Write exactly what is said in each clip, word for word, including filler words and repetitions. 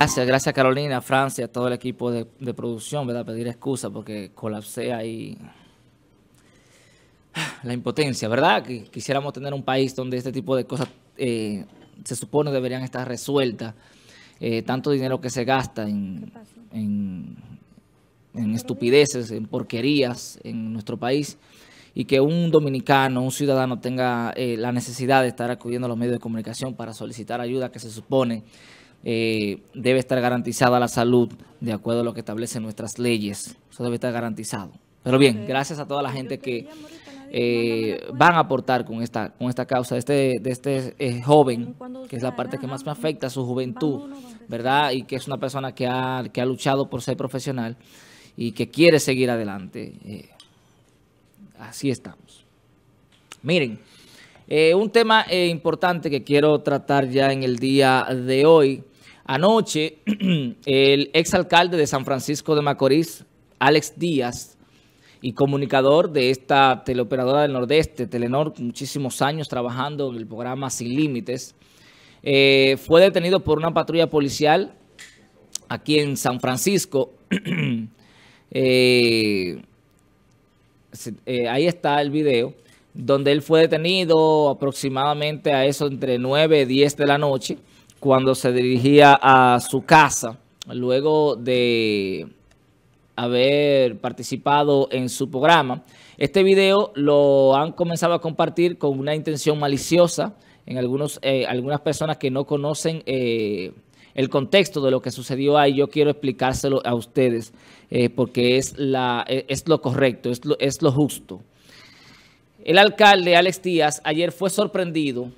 Gracias, gracias Carolina, Francia, a todo el equipo de, de producción, ¿verdad? Pedir excusa porque colapsé ahí. La impotencia, ¿verdad? Que quisiéramos tener un país donde este tipo de cosas eh, se supone deberían estar resueltas. Eh, tanto dinero que se gasta en, en, en estupideces, en porquerías en nuestro país, y que un dominicano, un ciudadano tenga eh, la necesidad de estar acudiendo a los medios de comunicación para solicitar ayuda que se supone eh, debe estar garantizada la salud de acuerdo a lo que establecen nuestras leyes. Eso debe estar garantizado. Pero bien, gracias a toda la gente que eh, van a aportar con esta con esta causa de este, de este eh, joven, que es la parte que más me afecta, su juventud, ¿verdad? Y que es una persona que ha, que ha luchado por ser profesional y que quiere seguir adelante. Eh, así estamos. Miren, eh, un tema eh, importante que quiero tratar ya en el día de hoy. Anoche, el exalcalde de San Francisco de Macorís, Alex Díaz, y comunicador de esta teleoperadora del Nordeste, Telenord, muchísimos años trabajando en el programa Sin Límites, eh, fue detenido por una patrulla policial aquí en San Francisco. eh, eh, ahí está el video, donde él fue detenido aproximadamente a eso entre nueve y diez de la noche, cuando se dirigía a su casa, luego de haber participado en su programa. Este video lo han comenzado a compartir con una intención maliciosa en algunos eh, algunas personas que no conocen eh, el contexto de lo que sucedió ahí. Yo quiero explicárselo a ustedes eh, porque es, la, es lo correcto, es lo, es lo justo. El alcalde Alex Díaz ayer fue sorprendido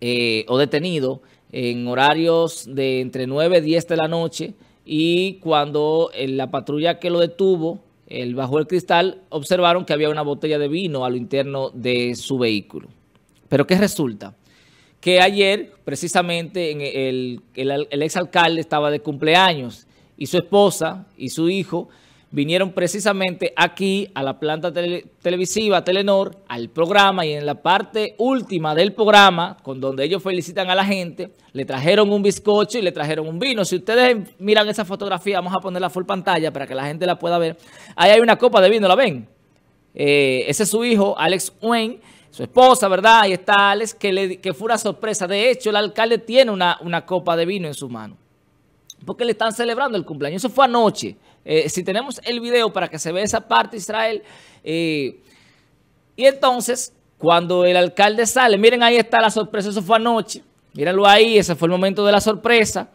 eh, o detenido en horarios de entre nueve y diez de la noche, y cuando la patrulla que lo detuvo, él bajó el cristal, observaron que había una botella de vino a lo interno de su vehículo. Pero ¿qué resulta? Que ayer, precisamente, en el, el, el exalcalde estaba de cumpleaños, y su esposa y su hijo vinieron precisamente aquí a la planta tele, televisiva Telenor, al programa, y en la parte última del programa, con donde ellos felicitan a la gente, le trajeron un bizcocho y le trajeron un vino. Si ustedes miran esa fotografía, vamos a ponerla full pantalla para que la gente la pueda ver. Ahí hay una copa de vino, ¿la ven? Eh, ese es su hijo, Alex Wayne, su esposa, ¿verdad? Ahí está Alex, que, le, que fue una sorpresa. De hecho, el alcalde tiene una, una copa de vino en su mano, porque le están celebrando el cumpleaños. Eso fue anoche. Eh, si tenemos el video para que se vea esa parte, Israel. Eh, y entonces, cuando el alcalde sale, miren, ahí está la sorpresa. Eso fue anoche. Mírenlo ahí, ese fue el momento de la sorpresa.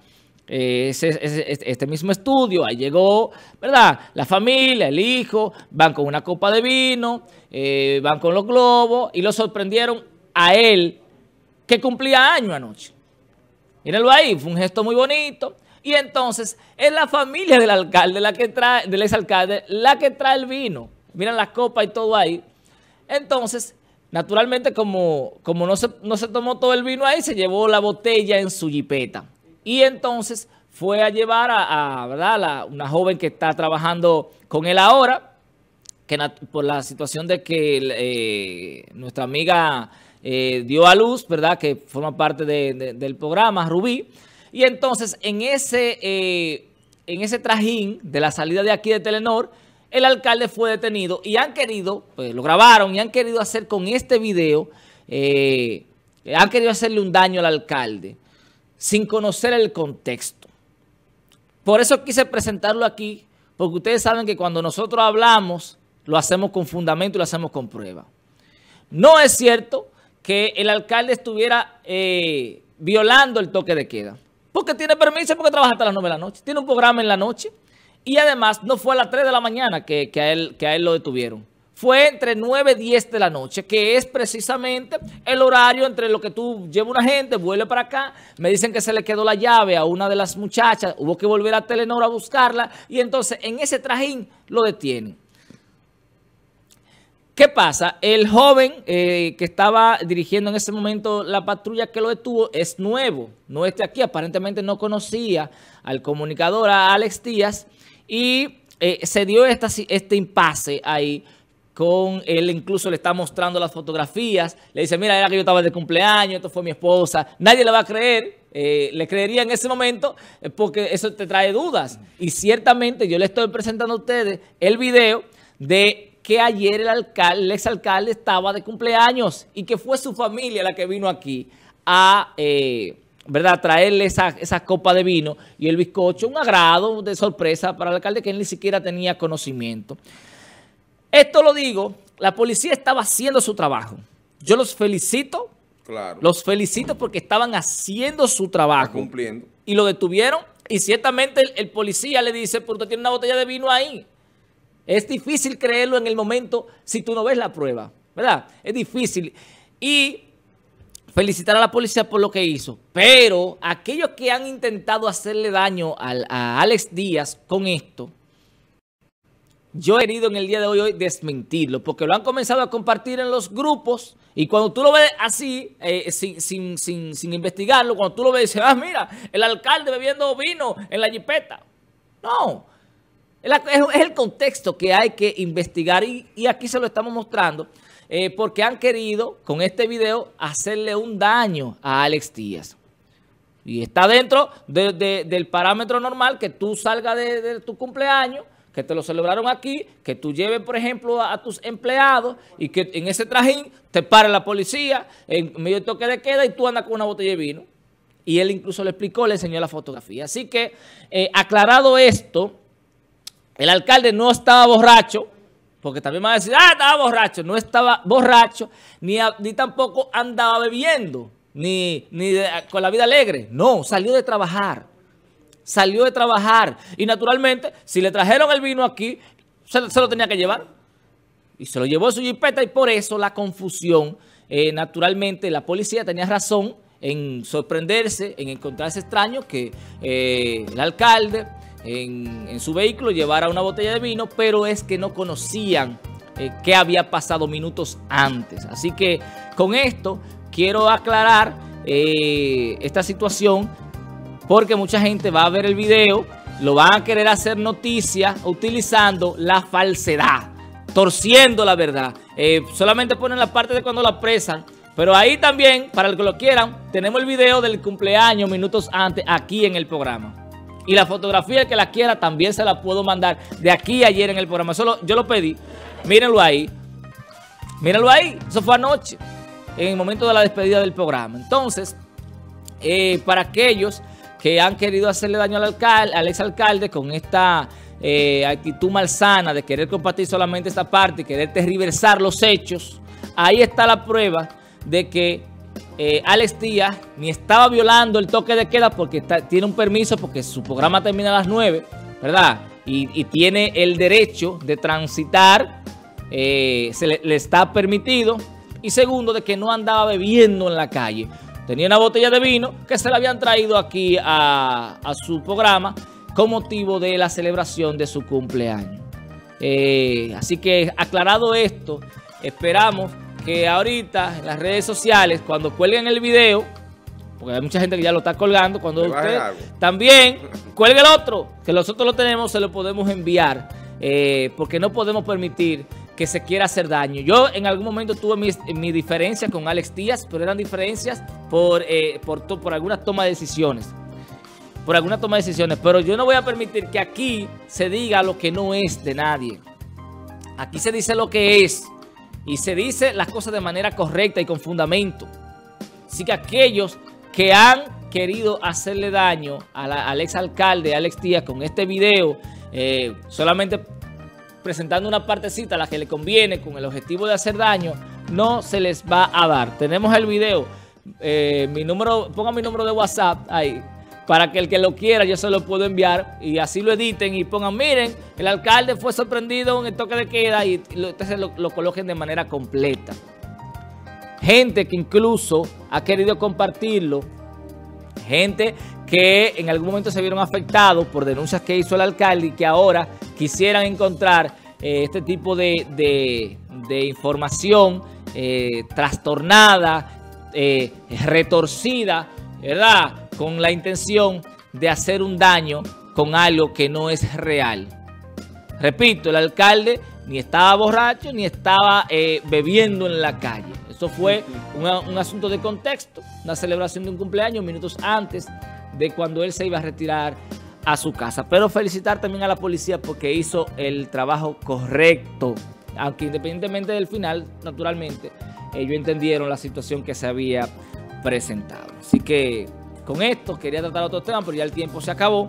Eh, ese, ese, este mismo estudio, ahí llegó, ¿verdad? La familia, el hijo, van con una copa de vino, eh, van con los globos, y lo sorprendieron a él, que cumplía año anoche. Mírenlo ahí, fue un gesto muy bonito. Y entonces es la familia del alcalde, la que trae, del exalcalde, la que trae el vino. Miren las copas y todo ahí. Entonces, naturalmente, como, como no, se, no se tomó todo el vino ahí, se llevó la botella en su jipeta. Y entonces fue a llevar a, a ¿verdad? La, una joven que está trabajando con él ahora, que por la situación de que eh, nuestra amiga eh, dio a luz, ¿verdad? Que forma parte de, de, del programa, Rubí. Y entonces, en ese, eh, en ese trajín de la salida de aquí de Telenor, el alcalde fue detenido y han querido, pues lo grabaron y han querido hacer con este video, eh, han querido hacerle un daño al alcalde sin conocer el contexto. Por eso quise presentarlo aquí, porque ustedes saben que cuando nosotros hablamos, lo hacemos con fundamento y lo hacemos con prueba. No es cierto que el alcalde estuviera eh, violando el toque de queda, porque tiene permiso, porque trabaja hasta las nueve de la noche. Tiene un programa en la noche. Y además, no fue a las tres de la mañana que, que, a, él, que a él lo detuvieron. Fue entre nueve y diez de la noche, que es precisamente el horario entre lo que tú llevas una gente, vuelve para acá. Me dicen que se le quedó la llave a una de las muchachas. Hubo que volver a Telenor a buscarla. Y entonces, en ese trajín, lo detienen. ¿Qué pasa? El joven eh, que estaba dirigiendo en ese momento la patrulla que lo detuvo es nuevo, no está aquí, aparentemente no conocía al comunicador, a Alex Díaz, y eh, se dio esta, este impasse ahí con él. Incluso le está mostrando las fotografías, le dice, mira, era que yo estaba de cumpleaños, esto fue mi esposa, nadie le va a creer, eh, le creería en ese momento, eh, porque eso te trae dudas. Y ciertamente yo le estoy presentando a ustedes el video de que ayer el alcalde, el exalcalde estaba de cumpleaños y que fue su familia la que vino aquí a eh, ¿verdad? traerle esa, esa copa de vino y el bizcocho, un agrado de sorpresa para el alcalde que él ni siquiera tenía conocimiento. Esto lo digo, la policía estaba haciendo su trabajo. Yo los felicito, claro. los felicito porque estaban haciendo su trabajo. Cumpliendo. Y lo detuvieron y ciertamente el, el policía le dice, pero usted tiene una botella de vino ahí. Es difícil creerlo en el momento si tú no ves la prueba, ¿verdad? Es difícil. Y felicitar a la policía por lo que hizo. Pero aquellos que han intentado hacerle daño al, a Alex Díaz con esto, yo he querido en el día de hoy, hoy desmentirlo, porque lo han comenzado a compartir en los grupos y cuando tú lo ves así, eh, sin, sin, sin, sin investigarlo, cuando tú lo ves, dices, ah, mira, el alcalde bebiendo vino en la jipeta. No. Es el contexto que hay que investigar y, y aquí se lo estamos mostrando eh, porque han querido con este video hacerle un daño a Alex Díaz. Y está dentro de, de, del parámetro normal que tú salgas de, de tu cumpleaños, que te lo celebraron aquí, que tú lleves, por ejemplo, a, a tus empleados y que en ese trajín te pare la policía, en medio de toque de queda y tú andas con una botella de vino. Y él incluso le explicó, le enseñó la fotografía. Así que eh, aclarado esto, el alcalde no estaba borracho, porque también van a decir, ah, estaba borracho. No estaba borracho, ni, a, ni tampoco andaba bebiendo, ni, ni de, con la vida alegre. No, salió de trabajar. Salió de trabajar. Y naturalmente, si le trajeron el vino aquí, se, se lo tenía que llevar. Y se lo llevó a su jipeta y por eso la confusión. Eh, naturalmente, la policía tenía razón en sorprenderse, en encontrarse extraño que eh, el alcalde... En, en su vehículo llevara una botella de vino, pero es que no conocían eh, qué había pasado minutos antes. Así que con esto quiero aclarar eh, esta situación porque mucha gente va a ver el video, lo van a querer hacer noticia utilizando la falsedad, torciendo la verdad. Eh, solamente ponen la parte de cuando la apresan, pero ahí también, para el que lo quieran, tenemos el video del cumpleaños minutos antes aquí en el programa. Y la fotografía, el que la quiera, también se la puedo mandar de aquí a ayer en el programa. Solo yo lo pedí. Mírenlo ahí. Mírenlo ahí. Eso fue anoche, en el momento de la despedida del programa. Entonces, eh, para aquellos que han querido hacerle daño al alcalde, al exalcalde con esta eh, actitud malsana de querer compartir solamente esta parte y querer tergiversar los hechos, ahí está la prueba de que Eh, Alex Díaz ni estaba violando el toque de queda porque está, tiene un permiso porque su programa termina a las nueve, ¿verdad? Y, y tiene el derecho de transitar, eh, se le, le está permitido. Y segundo, de que no andaba bebiendo en la calle. Tenía una botella de vino que se la habían traído aquí a, a su programa con motivo de la celebración de su cumpleaños. Eh, así que aclarado esto, esperamos que ahorita en las redes sociales, cuando cuelguen el video, porque hay mucha gente que ya lo está colgando, cuando usted también cuelgue el otro, que nosotros lo tenemos, se lo podemos enviar, eh, porque no podemos permitir que se quiera hacer daño. Yo en algún momento tuve mis, mi diferencia con Alex Díaz, pero eran diferencias por, eh, por, to, por algunas tomas de decisiones, por algunas tomas de decisiones, pero yo no voy a permitir que aquí se diga lo que no es de nadie. Aquí se dice lo que es. Y se dice las cosas de manera correcta y con fundamento. Así que aquellos que han querido hacerle daño a la, al exalcalde Alex Díaz con este video, eh, solamente presentando una partecita a la que le conviene con el objetivo de hacer daño, no se les va a dar. Tenemos el video. Eh, mi número, ponga mi número de WhatsApp ahí, para que el que lo quiera yo se lo puedo enviar y así lo editen y pongan, miren, el alcalde fue sorprendido en el toque de queda y ustedes lo, lo coloquen de manera completa. Gente que incluso ha querido compartirlo, gente que en algún momento se vieron afectados por denuncias que hizo el alcalde y que ahora quisieran encontrar eh, este tipo de, de, de información eh, trastornada, eh, retorcida, ¿verdad?, con la intención de hacer un daño con algo que no es real. Repito, el alcalde ni estaba borracho ni estaba eh, bebiendo en la calle. Esto fue un, un asunto de contexto, una celebración de un cumpleaños minutos antes de cuando él se iba a retirar a su casa. Pero felicitar también a la policía porque hizo el trabajo correcto, aunque independientemente del final, naturalmente, ellos entendieron la situación que se había presentado. Así que con esto quería tratar otro tema, pero ya el tiempo se acabó.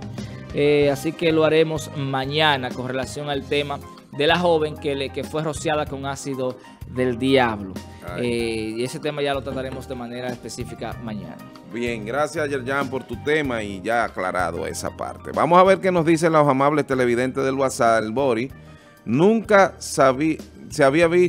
Eh, así que lo haremos mañana con relación al tema de la joven que, le, que fue rociada con ácido del diablo. Eh, y ese tema ya lo trataremos de manera específica mañana. Bien, gracias Jer Yan por tu tema y ya aclarado esa parte. Vamos a ver qué nos dicen los amables televidentes del WhatsApp. El Bori, nunca sabí, se había visto